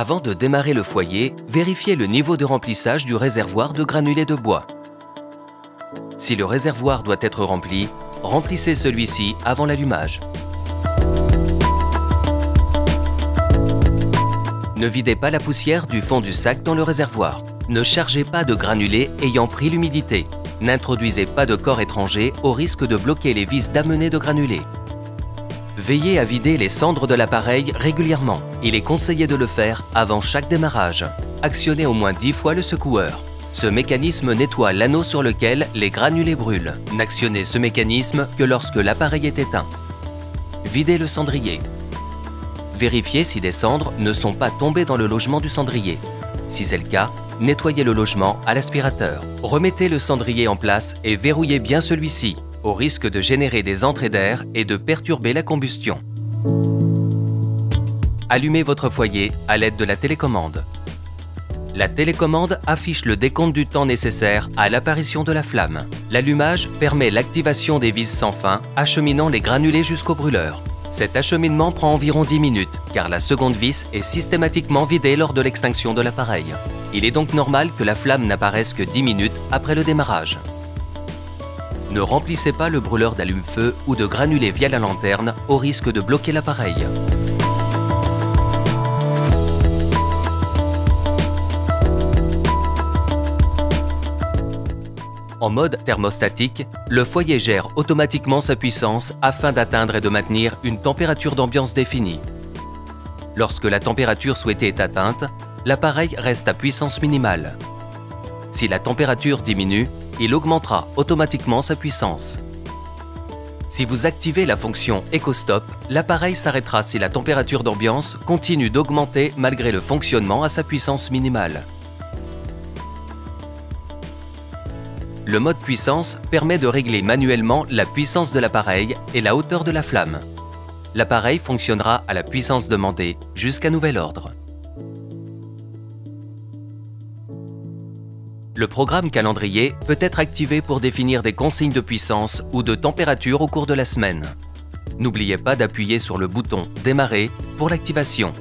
Avant de démarrer le foyer, vérifiez le niveau de remplissage du réservoir de granulés de bois. Si le réservoir doit être rempli, remplissez celui-ci avant l'allumage. Ne videz pas la poussière du fond du sac dans le réservoir. Ne chargez pas de granulés ayant pris l'humidité. N'introduisez pas de corps étrangers au risque de bloquer les vis d'amener de granulés. Veillez à vider les cendres de l'appareil régulièrement. Il est conseillé de le faire avant chaque démarrage. Actionnez au moins 10 fois le secoueur. Ce mécanisme nettoie l'anneau sur lequel les granulés brûlent. N'actionnez ce mécanisme que lorsque l'appareil est éteint. Videz le cendrier. Vérifiez si des cendres ne sont pas tombées dans le logement du cendrier. Si c'est le cas, nettoyez le logement à l'aspirateur. Remettez le cendrier en place et verrouillez bien celui-ci, au risque de générer des entrées d'air et de perturber la combustion. Allumez votre foyer à l'aide de la télécommande. La télécommande affiche le décompte du temps nécessaire à l'apparition de la flamme. L'allumage permet l'activation des vis sans fin, acheminant les granulés jusqu'au brûleur. Cet acheminement prend environ 10 minutes, car la seconde vis est systématiquement vidée lors de l'extinction de l'appareil. Il est donc normal que la flamme n'apparaisse que 10 minutes après le démarrage. Ne remplissez pas le brûleur d'allume-feu ou de granulés via la lanterne au risque de bloquer l'appareil. En mode thermostatique, le foyer gère automatiquement sa puissance afin d'atteindre et de maintenir une température d'ambiance définie. Lorsque la température souhaitée est atteinte, l'appareil reste à puissance minimale. Si la température diminue, il augmentera automatiquement sa puissance. Si vous activez la fonction EcoStop, l'appareil s'arrêtera si la température d'ambiance continue d'augmenter malgré le fonctionnement à sa puissance minimale. Le mode puissance permet de régler manuellement la puissance de l'appareil et la hauteur de la flamme. L'appareil fonctionnera à la puissance demandée jusqu'à nouvel ordre. Le programme calendrier peut être activé pour définir des consignes de puissance ou de température au cours de la semaine. N'oubliez pas d'appuyer sur le bouton « Démarrer » pour l'activation.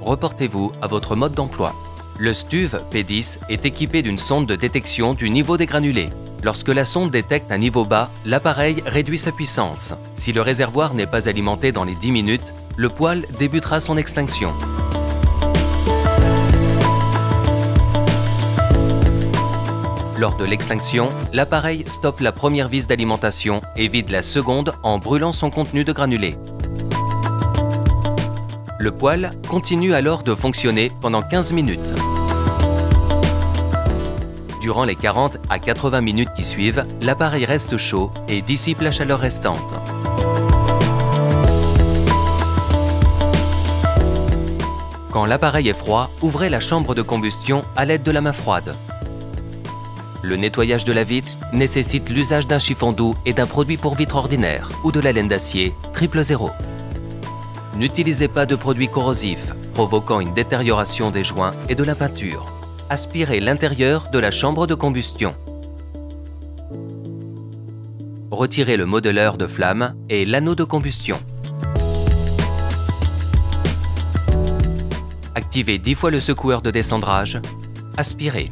Reportez-vous à votre mode d'emploi. Le Stûv P10 est équipé d'une sonde de détection du niveau des granulés. Lorsque la sonde détecte un niveau bas, l'appareil réduit sa puissance. Si le réservoir n'est pas alimenté dans les 10 minutes, le poêle débutera son extinction. Lors de l'extinction, l'appareil stoppe la première vis d'alimentation et vide la seconde en brûlant son contenu de granulés. Le poêle continue alors de fonctionner pendant 15 minutes. Durant les 40 à 80 minutes qui suivent, l'appareil reste chaud et dissipe la chaleur restante. Quand l'appareil est froid, ouvrez la chambre de combustion à l'aide de la main froide. Le nettoyage de la vitre nécessite l'usage d'un chiffon doux et d'un produit pour vitre ordinaire ou de la laine d'acier 000. N'utilisez pas de produits corrosifs, provoquant une détérioration des joints et de la peinture. Aspirez l'intérieur de la chambre de combustion. Retirez le modéleur de flamme et l'anneau de combustion. Activez 10 fois le secoueur de descendrage. Aspirez.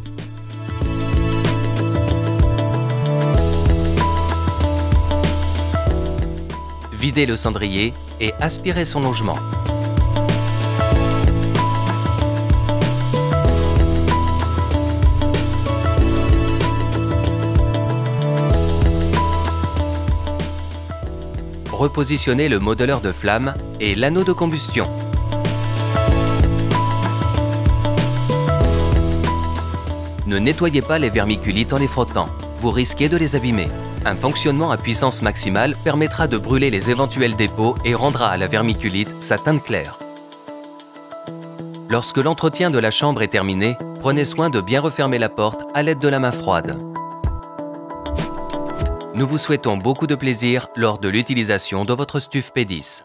Videz le cendrier et aspirez son logement. Repositionnez le modéleur de flamme et l'anneau de combustion. Ne nettoyez pas les vermiculites en les frottant, vous risquez de les abîmer. Un fonctionnement à puissance maximale permettra de brûler les éventuels dépôts et rendra à la vermiculite sa teinte claire. Lorsque l'entretien de la chambre est terminé, prenez soin de bien refermer la porte à l'aide de la main froide. Nous vous souhaitons beaucoup de plaisir lors de l'utilisation de votre Stûv P10.